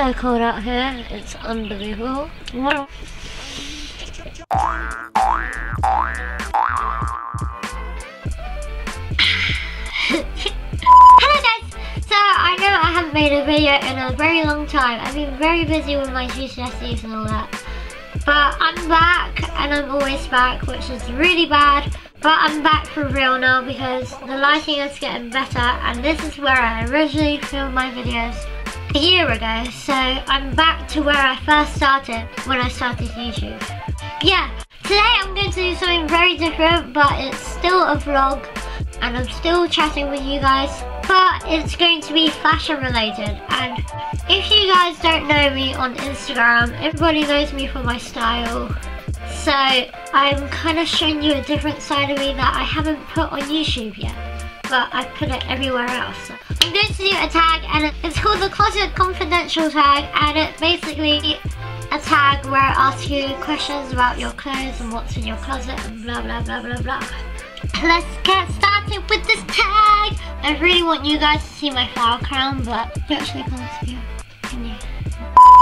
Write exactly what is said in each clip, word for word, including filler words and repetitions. so cold out here, it's unbelievable. I know I haven't made a video in a very long time. I've been very busy with my G C S Es and all that. But I'm back, and I'm always back, which is really bad. But I'm back for real now because the lighting is getting better, and this is where I originally filmed my videos a year ago. So I'm back to where I first started when I started YouTube. Yeah, today I'm going to do something very different, but it's still a vlog, and I'm still chatting with you guys. But it's going to be fashion related, and if you guys don't know me on Instagram, everybody knows me for my style. So I'm kind of showing you a different side of me that I haven't put on YouTube yet, but I put it everywhere else. I'm going to do a tag, and it's called the Closet Confidential Tag, and it's basically a tag where it asks you questions about your clothes and what's in your closet and blah blah blah blah blah. Let's get started with this tag! I really want you guys to see my flower crown, but you actually can't see it, can you?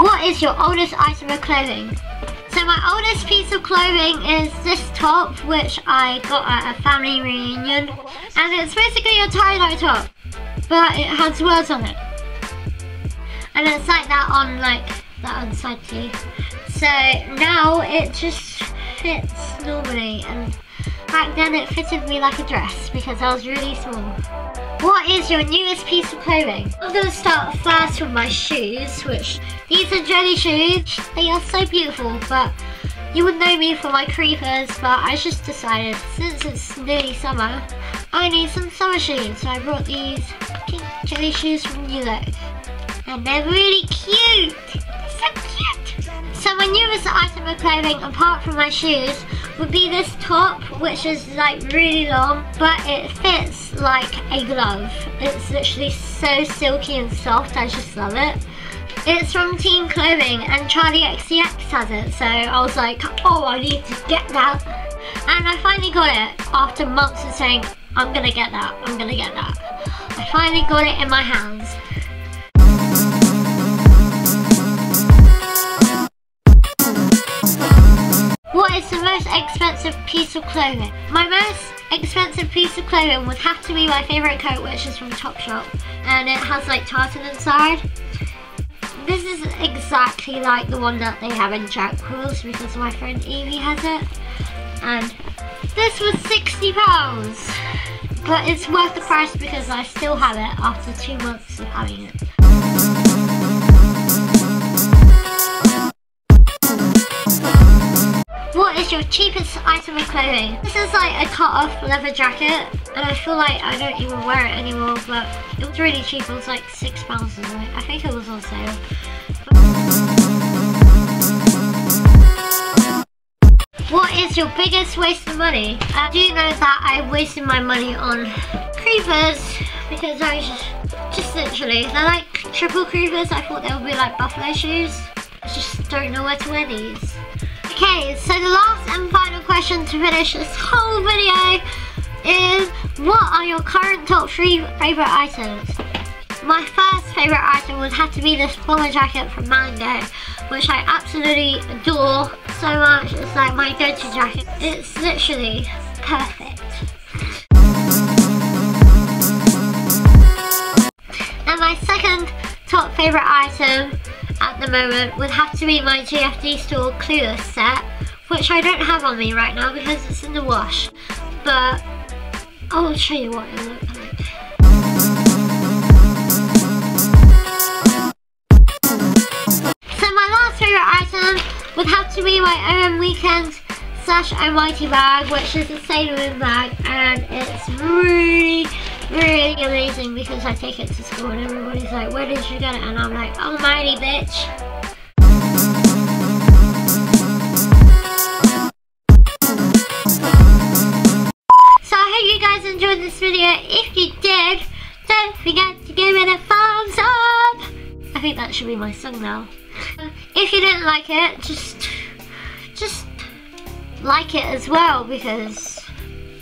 What is your oldest item of clothing? So my oldest piece of clothing is this top, which I got at a family reunion. And it's basically a tie-dye top, but it has words on it. And it's like that on, like, that on side too. So now it just fits normally, and back then it fitted me like a dress because I was really small. What is your newest piece of clothing? I'm going to start first with my shoes, which these are jelly shoes. They are so beautiful, but you would know me for my creepers, but I just decided since it's nearly summer, I need some summer shoes. So I brought these pink jelly shoes from New Look, and they're really cute. They're so cute. So my newest item of clothing, apart from my shoes, would be this top, which is like really long, but it fits like a glove. It's literally so silky and soft, I just love it. It's from Teen Clothing, and Charlie X C X has it, so I was like, oh, I need to get that. And I finally got it after months of saying, I'm gonna get that, I'm gonna get that. I finally got it in my hands. What is the most expensive piece of clothing? My most expensive piece of clothing would have to be my favourite coat, which is from Topshop, and it has like tartan inside. This is exactly like the one that they have in Jack Wills because my friend Evie has it, and this was sixty pounds, but it's worth the price because I still have it after two months of having it. What is your cheapest item of clothing? This is like a cut-off leather jacket, and I feel like I don't even wear it anymore, but it was really cheap. It was like six pounds or something. I think it was on sale. But what is your biggest waste of money? I do know that I wasted my money on creepers because I was just, just literally, they're like triple creepers. I thought they would be like buffalo shoes. I just don't know where to wear these. Okay, so the last and final question to finish this whole video is, what are your current top three favourite items? My first favourite item would have to be this bomber jacket from Mango, which I absolutely adore so much. It's like my go-to jacket. It's literally perfect. And my second top favourite item at the moment would have to be my G F D store Clueless set, which I don't have on me right now because it's in the wash, but I'll show you what it looks like. So my last favourite item would have to be my O M Weekend slash O Mighty bag, which is a Sailor Moon bag, and it's really really amazing because I take it to school and everybody's like, where did you get it? And I'm like, oh mighty bitch. So I hope you guys enjoyed this video. If you did, don't forget to give it a thumbs up. I think that should be my song now. If you didn't like it, just just like it as well, because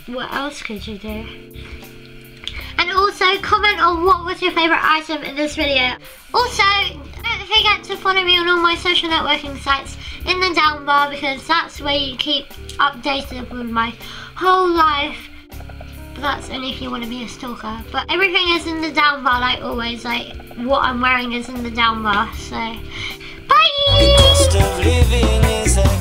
what else could you do? And also comment on what was your favourite item in this video. Also, don't forget to to follow me on all my social networking sites in the down bar, because that's where you keep updated with my whole life. But that's only if you want to be a stalker. But everything is in the down bar, like always. Like what I'm wearing is in the down bar. So, bye!